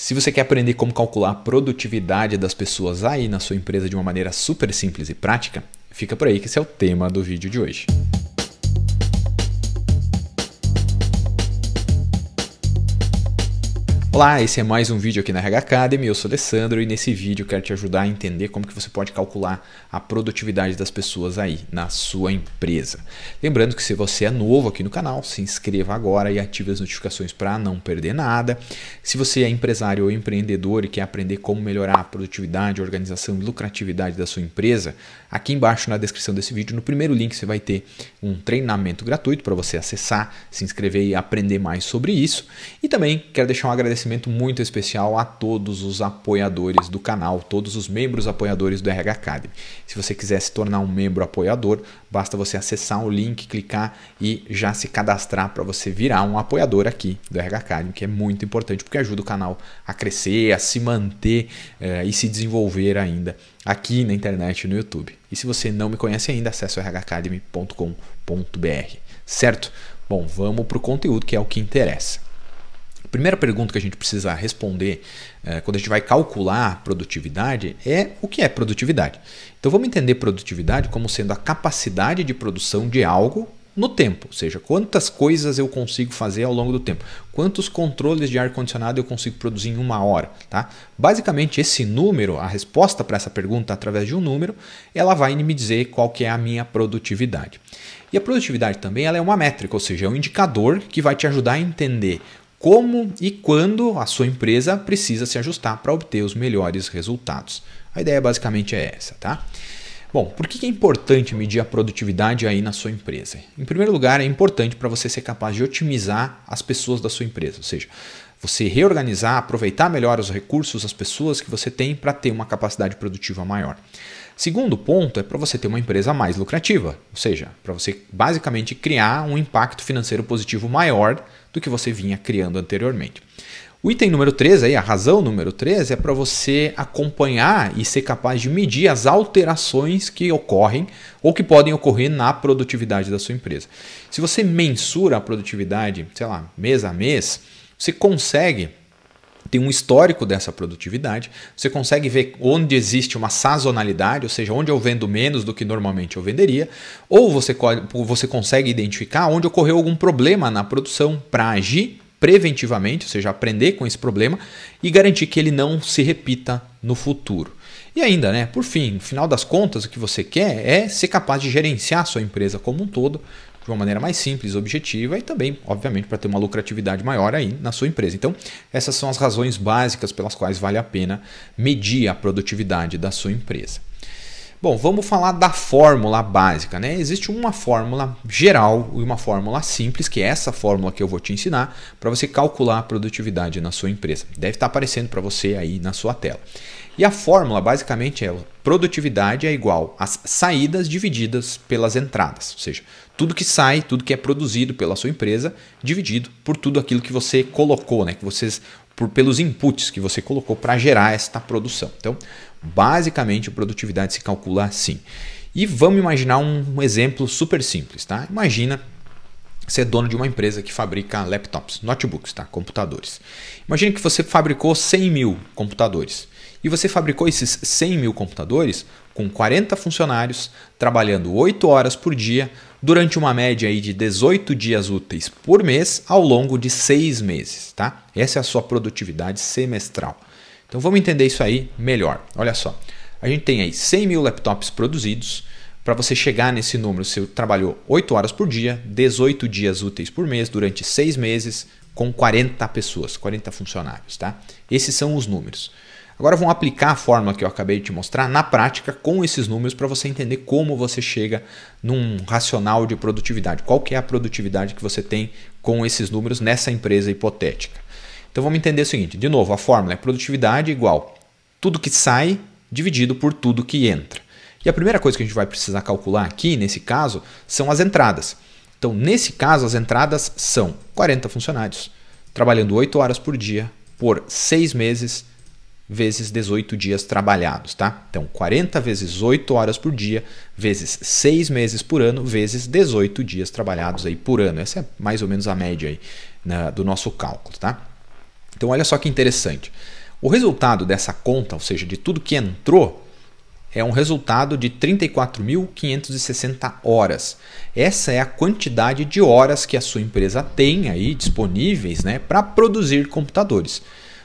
Se você quer aprender como calcular a produtividade das pessoas aí na sua empresa de uma maneira super simples e prática, fica por aí que esse é o tema do vídeo de hoje. Olá, esse é mais um vídeo aqui na RH Academy, eu sou Alessandro e nesse vídeo eu quero te ajudar a entender como que você pode calcular a produtividade das pessoas aí na sua empresa. Lembrando que se você é novo aqui no canal, se inscreva agora e ative as notificações para não perder nada. Se você é empresário ou empreendedor e quer aprender como melhorar a produtividade, organização e lucratividade da sua empresa, aqui embaixo na descrição desse vídeo, no primeiro link você vai ter um treinamento gratuito para você acessar, se inscrever e aprender mais sobre isso. E também quero deixar um agradecimento muito especial a todos os apoiadores do canal, todos os membros apoiadores do RH Academy. Se você quiser se tornar um membro apoiador, basta você acessar o link, clicar e já se cadastrar para você virar um apoiador aqui do RH Academy, que é muito importante porque ajuda o canal a crescer, a se manter e se desenvolver ainda aqui na internet e no YouTube. E se você não me conhece ainda, acesse rhacademy.com.br, certo? Bom, vamos para o conteúdo que é o que interessa. A primeira pergunta que a gente precisa responder quando a gente vai calcular produtividade é o que é produtividade. Então vamos entender produtividade como sendo a capacidade de produção de algo no tempo, ou seja, quantas coisas eu consigo fazer ao longo do tempo, quantos controles de ar-condicionado eu consigo produzir em uma hora, tá? Basicamente esse número, a resposta para essa pergunta através de um número, ela vai me dizer qual que é a minha produtividade. E a produtividade também ela é uma métrica, ou seja, é um indicador que vai te ajudar a entender como e quando a sua empresa precisa se ajustar para obter os melhores resultados. A ideia basicamente é essa, tá? Bom, por que é importante medir a produtividade aí na sua empresa? Em primeiro lugar, é importante para você ser capaz de otimizar as pessoas da sua empresa, ou seja, você reorganizar, aproveitar melhor os recursos, as pessoas que você tem para ter uma capacidade produtiva maior. Segundo ponto é para você ter uma empresa mais lucrativa, ou seja, para você basicamente criar um impacto financeiro positivo maior do que você vinha criando anteriormente. O item número 3, aí, a razão número 3, é para você acompanhar e ser capaz de medir as alterações que ocorrem ou que podem ocorrer na produtividade da sua empresa. Se você mensura a produtividade, sei lá, mês a mês, você consegue tem um histórico dessa produtividade, você consegue ver onde existe uma sazonalidade, ou seja, onde eu vendo menos do que normalmente eu venderia, ou você consegue identificar onde ocorreu algum problema na produção para agir preventivamente, ou seja, aprender com esse problema e garantir que ele não se repita no futuro. E ainda, né, por fim, no final das contas, o que você quer é ser capaz de gerenciar a sua empresa como um todo, de uma maneira mais simples, objetiva e também, obviamente, para ter uma lucratividade maior aí na sua empresa. Então, essas são as razões básicas pelas quais vale a pena medir a produtividade da sua empresa. Bom, vamos falar da fórmula básica, né? Existe uma fórmula geral e uma fórmula simples, que é essa fórmula que eu vou te ensinar para você calcular a produtividade na sua empresa. Deve estar aparecendo para você aí na sua tela. E a fórmula basicamente é produtividade é igual às saídas divididas pelas entradas, ou seja, tudo que sai, tudo que é produzido pela sua empresa, dividido por tudo aquilo que você colocou, né? Pelos inputs que você colocou para gerar esta produção. Então, basicamente, produtividade se calcula assim. E vamos imaginar um exemplo super simples, tá? Imagina você é dono de uma empresa que fabrica laptops, notebooks, tá? Computadores. Imagina que você fabricou 100 mil computadores. E você fabricou esses 100 mil computadores com 40 funcionários, trabalhando 8 horas por dia, durante uma média aí de 18 dias úteis por mês, ao longo de 6 meses, tá? Essa é a sua produtividade semestral. Então vamos entender isso aí melhor. Olha só, a gente tem aí 100 mil laptops produzidos. Para você chegar nesse número, você trabalhou 8 horas por dia, 18 dias úteis por mês, durante 6 meses, com 40 pessoas, 40 funcionários, tá? Esses são os números. Agora vamos aplicar a fórmula que eu acabei de te mostrar na prática com esses números para você entender como você chega num racional de produtividade. Qual que é a produtividade que você tem com esses números nessa empresa hipotética. Então vamos entender o seguinte, de novo, a fórmula é produtividade igual tudo que sai dividido por tudo que entra. E a primeira coisa que a gente vai precisar calcular aqui, nesse caso, são as entradas. Então nesse caso as entradas são 40 funcionários, trabalhando 8 horas por dia, por 6 meses, vezes 18 dias trabalhados, tá? Então, 40 vezes 8 horas por dia, vezes 6 meses por ano, vezes 18 dias trabalhados aí por ano. Essa é mais ou menos a média aí do nosso cálculo, tá? Então olha só que interessante. O resultado dessa conta, ou seja, de tudo que entrou, é um resultado de 34.560 horas. Essa é a quantidade de horas que a sua empresa tem aí disponíveis, né, para produzir computadores.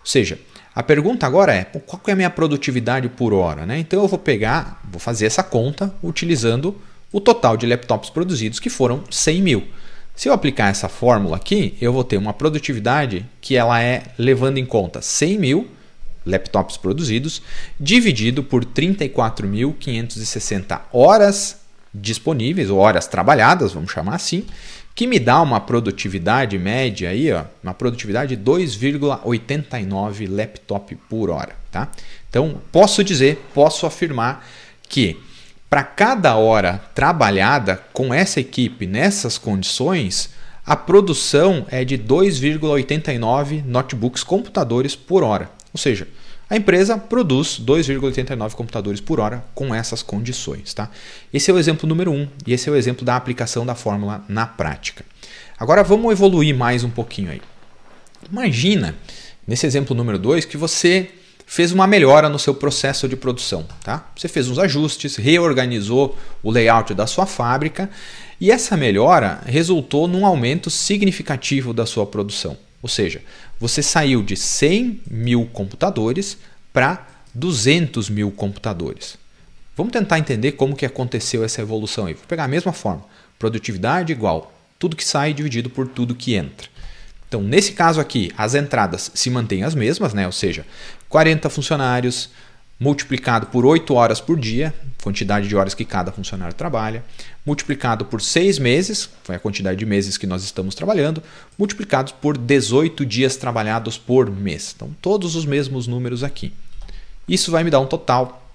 Ou seja, a pergunta agora é, qual é a minha produtividade por hora? Né? Então eu vou pegar, vou fazer essa conta utilizando o total de laptops produzidos, que foram 100 mil. Se eu aplicar essa fórmula aqui, eu vou ter uma produtividade que ela é levando em conta 100 mil laptops produzidos, dividido por 34.560 horas disponíveis, ou horas trabalhadas, vamos chamar assim, que me dá uma produtividade média aí, ó, uma produtividade de 2,89 laptop por hora, tá? Então, posso dizer, posso afirmar que para cada hora trabalhada com essa equipe nessas condições, a produção é de 2,89 notebooks, computadores por hora. Ou seja, a empresa produz 2,89 computadores por hora com essas condições, tá? Esse é o exemplo número 1 e esse é o exemplo da aplicação da fórmula na prática. Agora vamos evoluir mais um pouquinho aí. Imagina, nesse exemplo número 2, que você fez uma melhora no seu processo de produção, tá? Você fez uns ajustes, reorganizou o layout da sua fábrica e essa melhora resultou num aumento significativo da sua produção. Ou seja, você saiu de 100 mil computadores para 200 mil computadores. Vamos tentar entender como que aconteceu essa evolução aí. Vou pegar a mesma forma. Produtividade igual tudo que sai dividido por tudo que entra. Então, nesse caso aqui, as entradas se mantêm as mesmas, né? Ou seja, 40 funcionários multiplicado por 8 horas por dia, quantidade de horas que cada funcionário trabalha, multiplicado por 6 meses, foi a quantidade de meses que nós estamos trabalhando, multiplicados por 18 dias trabalhados por mês. Então, todos os mesmos números aqui. Isso vai me dar um total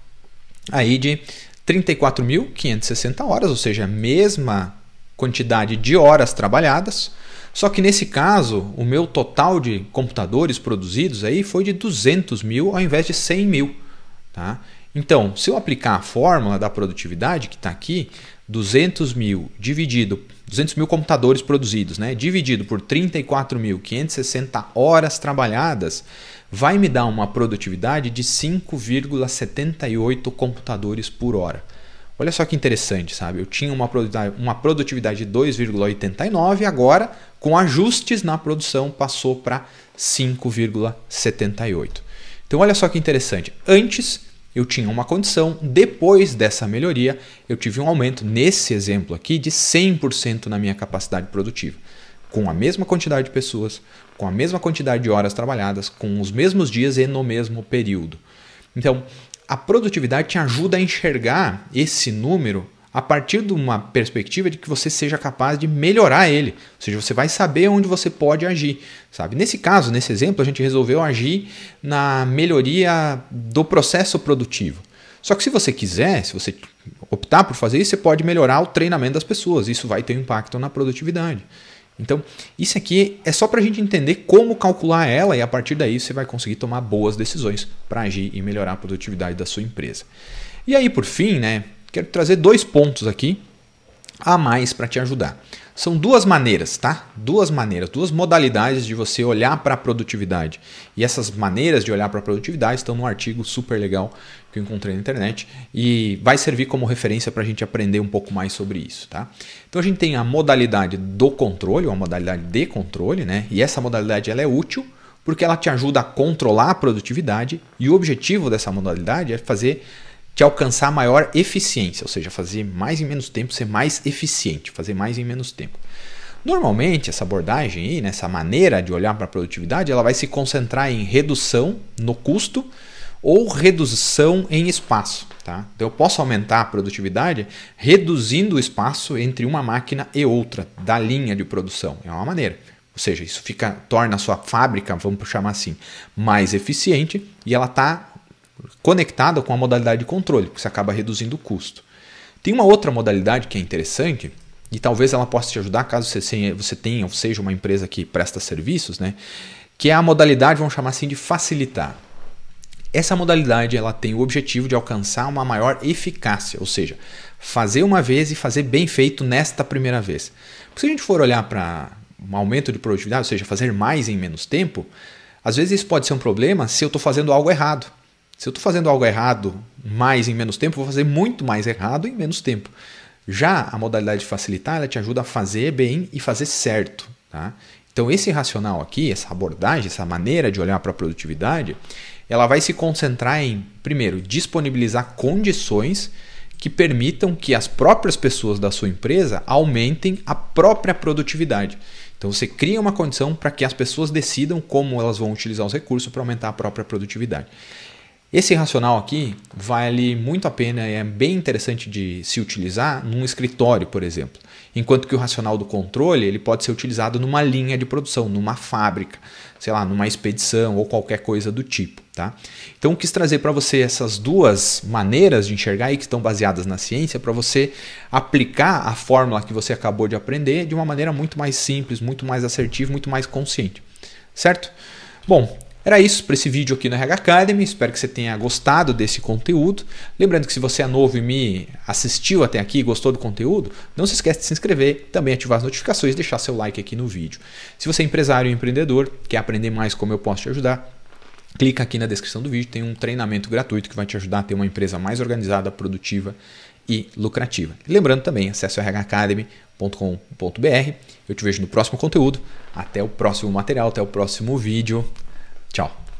aí de 34.560 horas, ou seja, a mesma quantidade de horas trabalhadas, só que nesse caso, o meu total de computadores produzidos aí foi de 200 mil ao invés de 100 mil. Tá? Então, se eu aplicar a fórmula da produtividade que está aqui, 200 mil computadores produzidos, né, dividido por 34.560 horas trabalhadas, vai me dar uma produtividade de 5,78 computadores por hora. Olha só que interessante, sabe? Eu tinha uma produtividade de 2,89, agora com ajustes na produção passou para 5,78. Então olha só que interessante, antes eu tinha uma condição, depois dessa melhoria eu tive um aumento, nesse exemplo aqui, de 100% na minha capacidade produtiva. Com a mesma quantidade de pessoas, com a mesma quantidade de horas trabalhadas, com os mesmos dias e no mesmo período. Então a produtividade te ajuda a enxergar esse número a partir de uma perspectiva de que você seja capaz de melhorar ele. Ou seja, você vai saber onde você pode agir, sabe? Nesse caso, nesse exemplo, a gente resolveu agir na melhoria do processo produtivo. Só que se você quiser, se você optar por fazer isso, você pode melhorar o treinamento das pessoas. Isso vai ter um impacto na produtividade. Então, isso aqui é só para a gente entender como calcular ela e a partir daí você vai conseguir tomar boas decisões para agir e melhorar a produtividade da sua empresa. E aí, por fim, né? Quero trazer 2 pontos aqui a mais para te ajudar. São 2 maneiras, tá? 2 maneiras, 2 modalidades de você olhar para a produtividade. E essas maneiras de olhar para a produtividade estão num artigo super legal que eu encontrei na internet e vai servir como referência para a gente aprender um pouco mais sobre isso, tá? Então a gente tem a modalidade do controle, ou a modalidade de controle, né? E essa modalidade ela é útil porque ela te ajuda a controlar a produtividade e o objetivo dessa modalidade é te alcançar maior eficiência, ou seja, fazer mais em menos tempo, ser mais eficiente, fazer mais em menos tempo. Normalmente, essa abordagem aí, nessa maneira de olhar para a produtividade, ela vai se concentrar em redução no custo ou redução em espaço. Tá? Então, eu posso aumentar a produtividade reduzindo o espaço entre uma máquina e outra da linha de produção. É uma maneira. Ou seja, isso torna a sua fábrica, vamos chamar assim, mais eficiente e ela está conectada com a modalidade de controle, porque você acaba reduzindo o custo. Tem uma outra modalidade que é interessante, e talvez ela possa te ajudar caso você tenha ou seja uma empresa que presta serviços, né? Que é a modalidade, vamos chamar assim, de facilitar. Essa modalidade ela tem o objetivo de alcançar uma maior eficácia, ou seja, fazer uma vez e fazer bem feito nesta primeira vez. Porque se a gente for olhar para um aumento de produtividade, ou seja, fazer mais em menos tempo, Às vezes isso pode ser um problema se eu estou fazendo algo errado. Se eu estou fazendo algo errado mais em menos tempo, vou fazer muito mais errado em menos tempo. Já a modalidade de facilitar, ela te ajuda a fazer bem e fazer certo. Tá? Então esse racional aqui, essa abordagem, essa maneira de olhar para a produtividade, ela vai se concentrar em, primeiro, disponibilizar condições que permitam que as próprias pessoas da sua empresa aumentem a própria produtividade. Então você cria uma condição para que as pessoas decidam como elas vão utilizar os recursos para aumentar a própria produtividade. Esse racional aqui vale muito a pena e é bem interessante de se utilizar num escritório, por exemplo. Enquanto que o racional do controle ele pode ser utilizado numa linha de produção, numa fábrica, sei lá, numa expedição ou qualquer coisa do tipo. Tá? Então eu quis trazer para você essas duas maneiras de enxergar e que estão baseadas na ciência para você aplicar a fórmula que você acabou de aprender de uma maneira muito mais simples, muito mais assertiva, muito mais consciente. Certo? Bom... Era isso para esse vídeo aqui na RH Academy, espero que você tenha gostado desse conteúdo. Lembrando que se você é novo e me assistiu até aqui e gostou do conteúdo, não se esquece de se inscrever, também ativar as notificações e deixar seu like aqui no vídeo. Se você é empresário e empreendedor, quer aprender mais como eu posso te ajudar, clica aqui na descrição do vídeo, tem um treinamento gratuito que vai te ajudar a ter uma empresa mais organizada, produtiva e lucrativa. Lembrando também, acesse o rhacademy.com.br, eu te vejo no próximo conteúdo, até o próximo material, até o próximo vídeo. Tchau.